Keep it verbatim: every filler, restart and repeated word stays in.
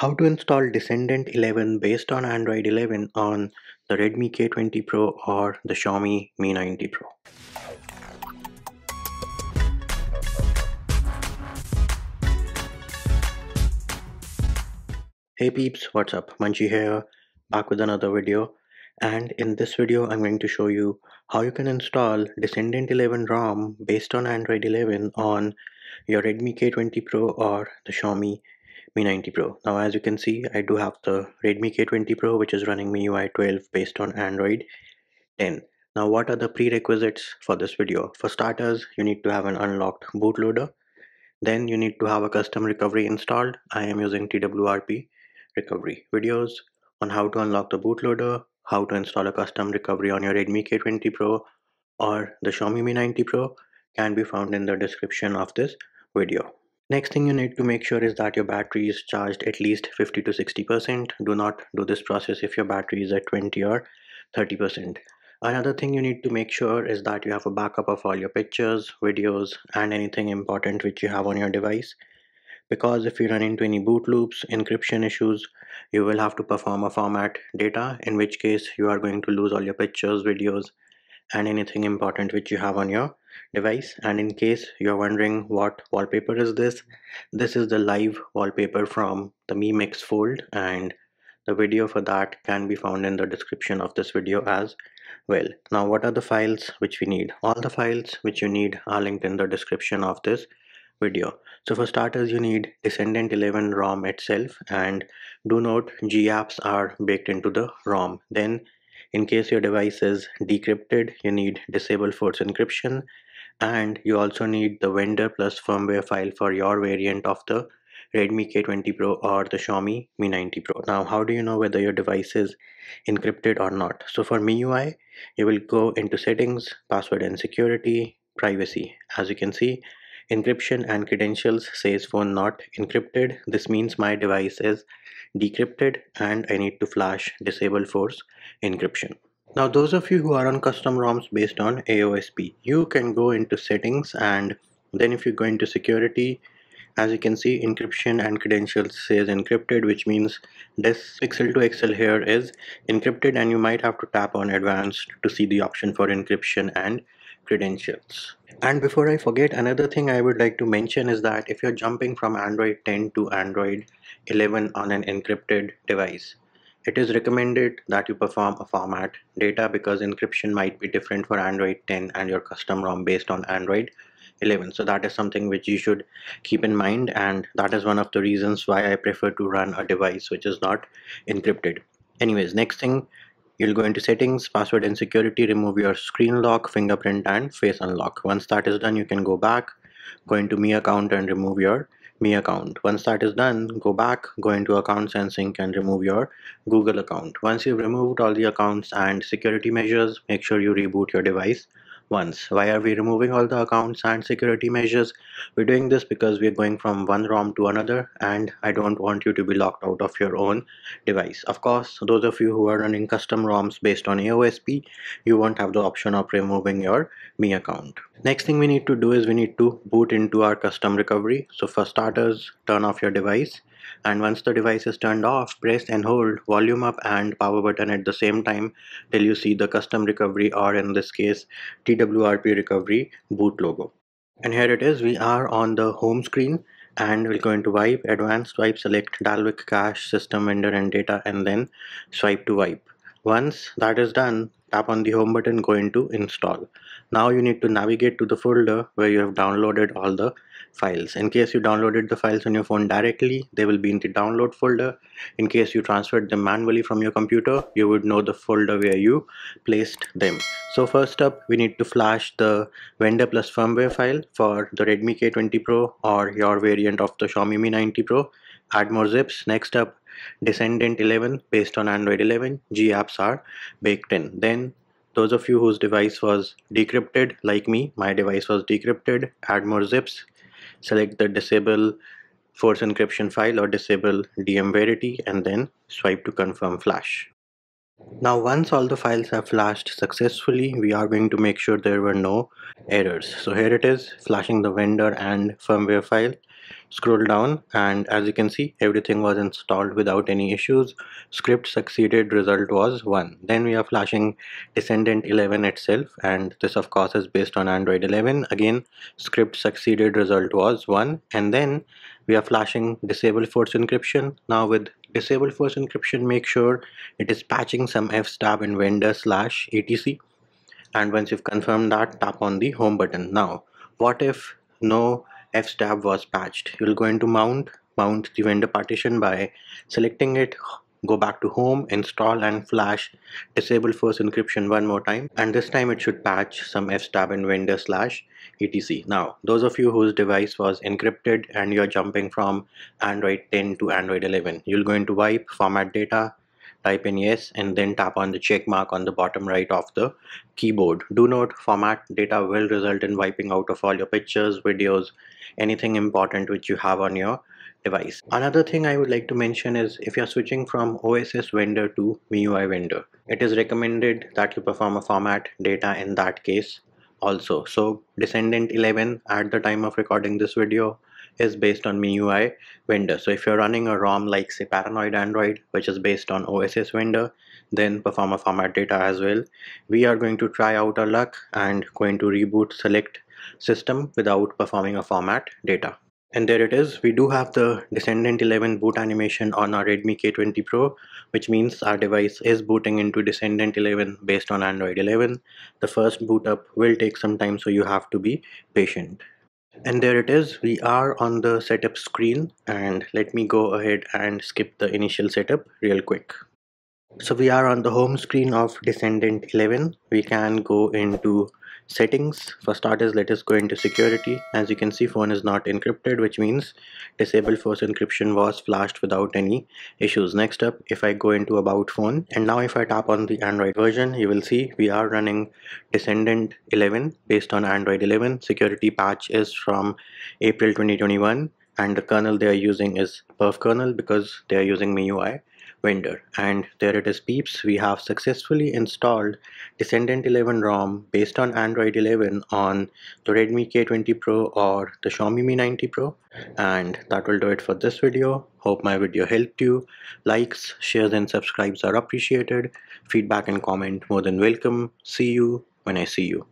How to install Descendant eleven based on Android eleven on the Redmi K twenty Pro or the Xiaomi Mi nine T Pro. Hey peeps, what's up? Manchi here, back with another video. And in this video, I'm going to show you how you can install Descendant eleven ROM based on Android eleven on your Redmi K twenty Pro or the Xiaomi Mi nine T Pro. Now as you can see, I do have the Redmi K twenty Pro which is running M I U I twelve based on Android ten. Now what are the prerequisites for this video? For starters, you need to have an unlocked bootloader. Then you need to have a custom recovery installed. I am using T W R P recovery videos on how to unlock the bootloader, how to install a custom recovery on your Redmi K twenty Pro or the Xiaomi Mi nine T Pro can be found in the description of this video. Next thing you need to make sure is that your battery is charged at least fifty to sixty percent. Do not do this process if your battery is at twenty or thirty percent. Another thing you need to make sure is that you have a backup of all your pictures, videos, and anything important which you have on your device. Because if you run into any boot loops, encryption issues, you will have to perform a format data, in which case you are going to lose all your pictures, videos, and anything important which you have on your device. And in case you're wondering what wallpaper is this, this is the live wallpaper from the Mi Mix Fold, and the video for that can be found in the description of this video as well. Now what are the files which we need? All the files which you need are linked in the description of this video. So for starters, you need Descendant eleven ROM itself, and do note G apps are baked into the ROM. Then in case your device is decrypted, you need disable force encryption, and you also need the vendor plus firmware file for your variant of the Redmi K twenty Pro or the Xiaomi Mi nine T Pro. Now how do you know whether your device is encrypted or not? So for M I U I, you will go into settings, password and security, privacy. As you can see, encryption and credentials says phone not encrypted. This means my device is decrypted and I need to flash disable force encryption. Now those of you who are on custom ROMs based on A O S P, you can go into settings, and then if you go into security, as you can see, encryption and credentials says encrypted, which means this pixel to pixel here is encrypted, and you might have to tap on advanced to see the option for encryption and credentials. And before I forget, another thing I would like to mention is that if you're jumping from Android ten to Android eleven on an encrypted device, it is recommended that you perform a format data, because encryption might be different for Android ten and your custom ROM based on Android eleven. So that is something which you should keep in mind, and that is one of the reasons why I prefer to run a device which is not encrypted. Anyways, next thing, you'll go into settings, password and security, remove your screen lock, fingerprint and face unlock. Once that is done, you can go back, go into Mi account and remove your Mi account. Once that is done, go back, go into accounts and sync and remove your Google account. Once you've removed all the accounts and security measures, make sure you reboot your device once. Why are we removing all the accounts and security measures? We're doing this because we're going from one ROM to another, and I don't want you to be locked out of your own device. Of course, those of you who are running custom ROMs based on A O S P, you won't have the option of removing your Mi account. Next thing we need to do is we need to boot into our custom recovery. So for starters, turn off your device, and once the device is turned off, press and hold volume up and power button at the same time till you see the custom recovery, or in this case T W R P recovery boot logo. And here it is, we are on the home screen, and we'll go into wipe, advanced wipe, select Dalvik cache, system vendor and data, and then swipe to wipe. Once that is done, tap on the home button, go into install. Now you need to navigate to the folder where you have downloaded all the files. In case you downloaded the files on your phone directly, they will be in the download folder. In case you transferred them manually from your computer, you would know the folder where you placed them. So first up, we need to flash the vendor plus firmware file for the Redmi K twenty Pro or your variant of the Xiaomi Mi nine T Pro. Add more zips. Next up, Descendant eleven based on Android eleven, G apps are baked in. Then those of you whose device was decrypted, like me, my device was decrypted, add more zips, select the disable force encryption file or disable D M verity, and then swipe to confirm flash. Now once all the files have flashed successfully, we are going to make sure there were no errors. So here it is, flashing the vendor and firmware file, Scroll down and as you can see, everything was installed without any issues. Script succeeded, result was one. Then we are flashing Descendant eleven itself, and this of course is based on Android eleven. Again, script succeeded, result was one. And then we are flashing disable force encryption. Now with disable force encryption, make sure it is patching some fstab in vendor slash etc. And once you've confirmed that, tap on the home button. Now what if no fstab was patched? You'll go into mount, mount the vendor partition by selecting it, go back to home, install, and flash disable force encryption one more time, and this time it should patch some fstab and vendor slash etc. Now those of you whose device was encrypted and you're jumping from Android ten to Android eleven, you'll go into wipe, format data, type in yes, and then tap on the check mark on the bottom right of the keyboard. Do note, format data will result in wiping out of all your pictures, videos, anything important which you have on your device. Another thing I would like to mention is if you're switching from O S S vendor to M I U I vendor, it is recommended that you perform a format data in that case also. So Descendant eleven at the time of recording this video is based on M I U I vendor. So if you're running a ROM like say Paranoid Android, which is based on O S S vendor, then perform a format data as well. We are going to try out our luck and going to reboot select system without performing a format data. And there it is, we do have the Descendant eleven boot animation on our Redmi K twenty Pro, which means our device is booting into Descendant eleven based on Android eleven. The first boot up will take some time, so you have to be patient. And there it is, we are on the setup screen, and let me go ahead and skip the initial setup real quick. So we are on the home screen of Descendant eleven. We can go into settings. For starters, let us go into security. As you can see, phone is not encrypted, which means disable force encryption was flashed without any issues. Next up, if I go into about phone, and now if I tap on the Android version, you will see we are running Descendant eleven based on Android eleven. Security patch is from April twenty twenty-one, and the kernel they are using is Perf kernel because they are using M I U I vendor. And there it is, peeps, we have successfully installed Descendant eleven ROM based on Android eleven on the Redmi K twenty Pro or the Xiaomi Mi nine T Pro. And that will do it for this video. Hope my video helped you. Likes, shares, and subscribes are appreciated. Feedback and comment more than welcome. See you when I see you.